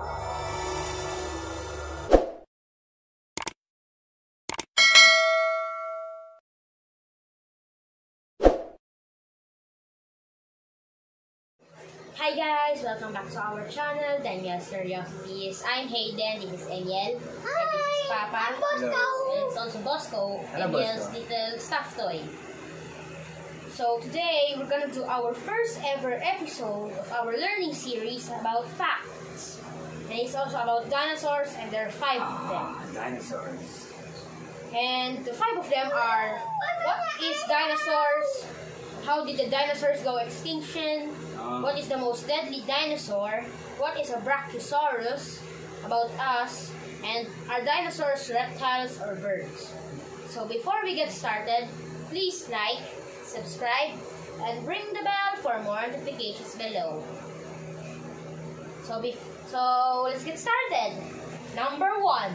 Hi guys! Welcome back to our channel, DhenMiel's Curiosities. I'm Hayden, this is Emiel. Hi! And this is Papa. I'm Bosco! And it's also Bosco, Emiel's little stuffed toy. So today, we're gonna do our first ever episode of our learning series about facts. And it's also about dinosaurs, and there are five of them. Dinosaurs. And the five of them are, what is dinosaurs? How did the dinosaurs go extinction? What is the most deadly dinosaur? What is a Brachiosaurus? About us? And are dinosaurs reptiles or birds? So before we get started, please like, subscribe, and ring the bell for more notifications below. So let's get started. Number 1.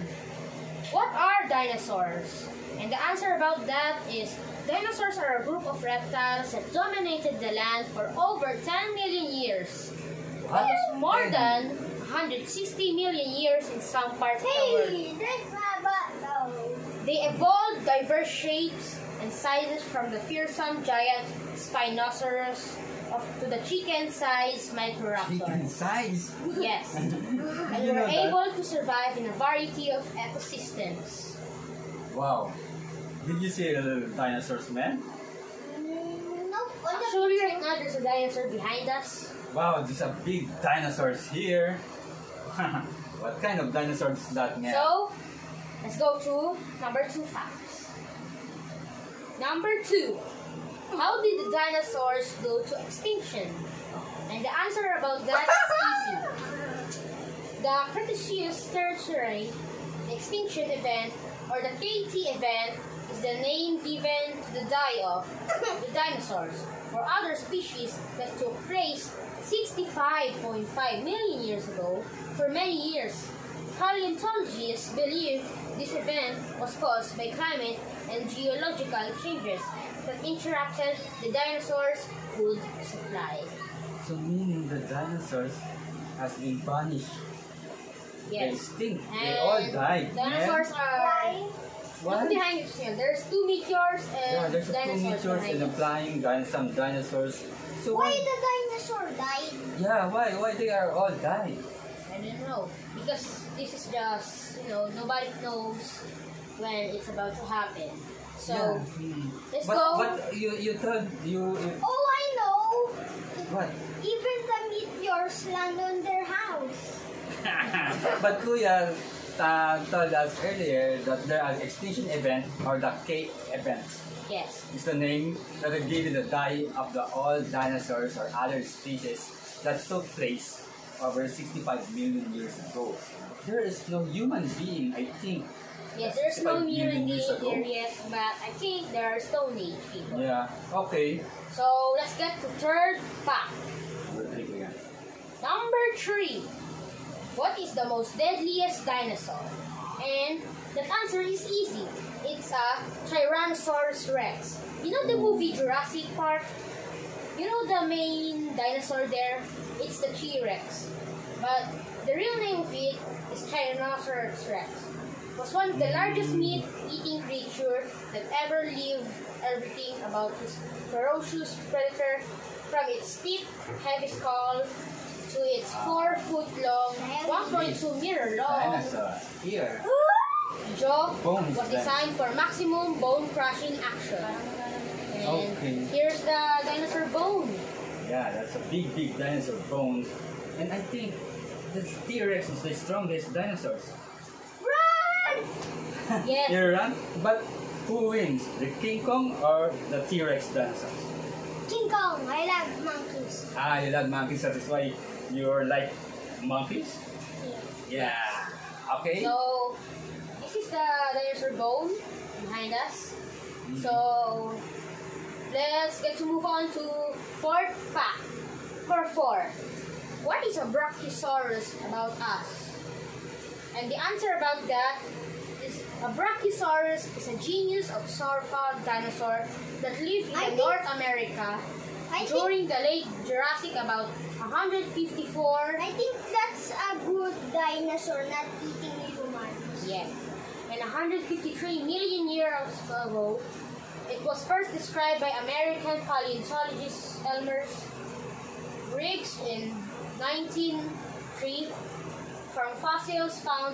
What are dinosaurs? And the answer about that is, dinosaurs are a group of reptiles that dominated the land for over 10 million years. That was more than 160 million years in some parts of the world. They evolved diverse shapes and sizes from the fearsome giant Spinosaurus to the chicken-sized microraptor. Chicken-sized? Yes. And were able to survive in a variety of ecosystems. Wow. Did you see a dinosaur's man? No. Actually, right now there's a dinosaur behind us. Wow, there's a big dinosaur here. What kind of dinosaur is that, man? So, let's go to number 2 facts. Number 2. How did the dinosaurs go to extinction? And the answer about that is easy. The Cretaceous-Tertiary Extinction Event, or the KT event, is the name given to the die-off with dinosaurs or other species that took place 65.5 million years ago. For many years, paleontologists believed this event was caused by climate and geological changes that interrupted the dinosaurs' food supply. So meaning the dinosaurs has been punished. Yes. They extinct. They all died. Dinosaurs are... What? Look behind you, there's 2 meteors and yeah, there's dinosaurs 2 meteors and flying some dinosaurs. So why the dinosaur died? Yeah, why they are all died? I don't know. Because this is just, you know, nobody knows when it's about to happen. So, yeah. Let's go. But you... Oh, I know! What? Even the meteors land on their house. But Kuya told us earlier that there are extinction event or the K event. Yes. It's the name that will give you the die of the all dinosaurs or other species that took place over 65 million years ago. There is no human being, I think. Yes, there's no human being here yet, but I think there are Stone Age people. Yeah, okay. So let's get to third fact. Number 3. What is the most deadliest dinosaur? And the answer is easy. It's a Tyrannosaurus Rex. You know the movie Jurassic Park? You know the main dinosaur there? It's the T-Rex. But the real name of it is Tyrannosaurus Rex. It was one of the largest meat-eating creatures that ever lived. Everything about this ferocious predator, from its steep, heavy skull to its 4-foot-long, 1.2-meter-long jaw was designed for maximum bone-crushing action. And here's the dinosaur bone. Yeah, that's a big, big dinosaur bone. And I think the T-Rex is the strongest dinosaur. Run! Yes. You run? But who wins, the King Kong or the T-Rex dinosaur? King Kong. I love monkeys. Ah, you love monkeys. That is why you're like monkeys? Yeah. Yeah. Okay. So, this is the dinosaur bone behind us. So, let's get to move on to fourth fact. Number 4. What is a Brachiosaurus about us? And the answer about that is, a Brachiosaurus is a genus of sauropod dinosaur that lived in North America during the late Jurassic, about 154. I think that's a good dinosaur not eating humans. Yes. And 153 million years ago, it was first described by American paleontologist Elmer Riggs in 1903 from fossils found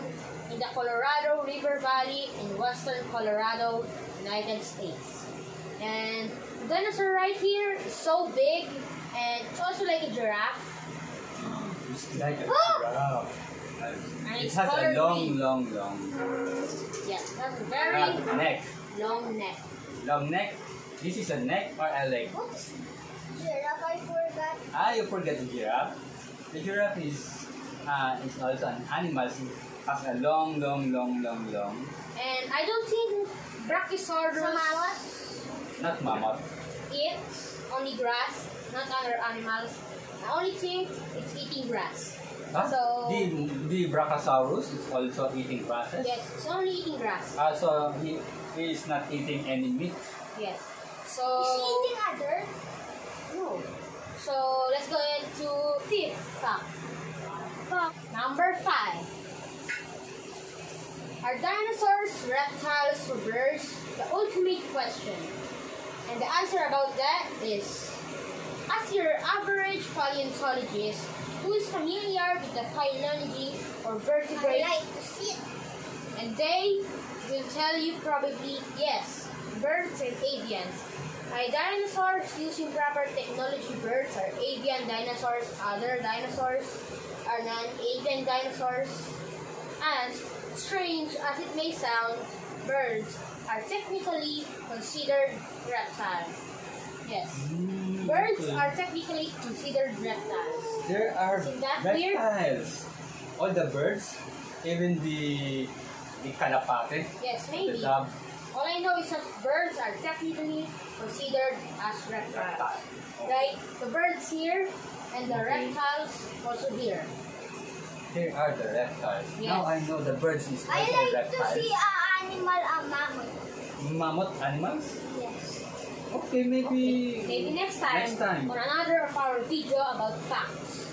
in the Colorado River Valley in western Colorado, United States. And the dinosaur right here is so big, and it's also like a giraffe. It's like a giraffe. And it has a long. Yes, it has a very neck. Long neck. This is a neck or a leg? What is giraffe? I forgot. Ah, you forgot the giraffe. The giraffe is also an animal. So it has a long. And I don't think Brachiosaurus. Mammoth. Not mammoth. It's only grass, not other animals. I only think it's eating grass. Huh? So the Brachiosaurus is also eating grasses? Yes, it's only eating grass. So he is not eating any meat? Yes. So is he eating other? No. So let's go into fifth fact. Number 5. Are dinosaurs reptiles or birds? The ultimate question. And the answer about that is, as your average paleontologist who is familiar with the phylogeny or vertebrates, I like to see it. And they will tell you probably yes, birds and avians. Are dinosaurs using proper technology? Birds are avian dinosaurs. Other dinosaurs are non-avian dinosaurs. And strange as it may sound, birds are technically considered reptiles. Yes. Birds are technically considered reptiles. There are reptiles. Weird? All the birds, even the kalapate. Yes, maybe. The dove. All I know is that birds are technically considered as reptiles. Okay. Right? The birds here and the reptiles also here. Here are the reptiles. Yes. Now I know the birds is also reptiles. I like reptiles. To see an animal, a mammoth. Mammoth animals? Yes. Okay, maybe next time, on another of our video about facts.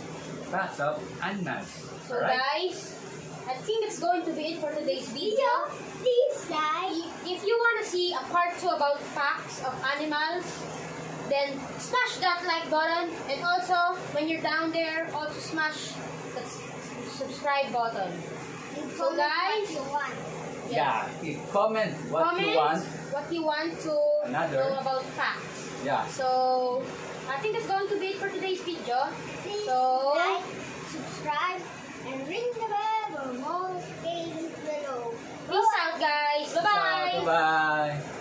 Facts of animals. So right, guys, I think it's going to be it for today's video. Please like. If you want to see a part 2 about facts of animals, then smash that like button. And also, when you're down there, also smash the subscribe button. So guys, what you want. Yes. Yeah, comment what you want to know about facts. Yeah. So I think that's going to be it for today's video. Please like, subscribe, and ring the bell for more things below. Peace out, guys. Bye bye. Bye bye.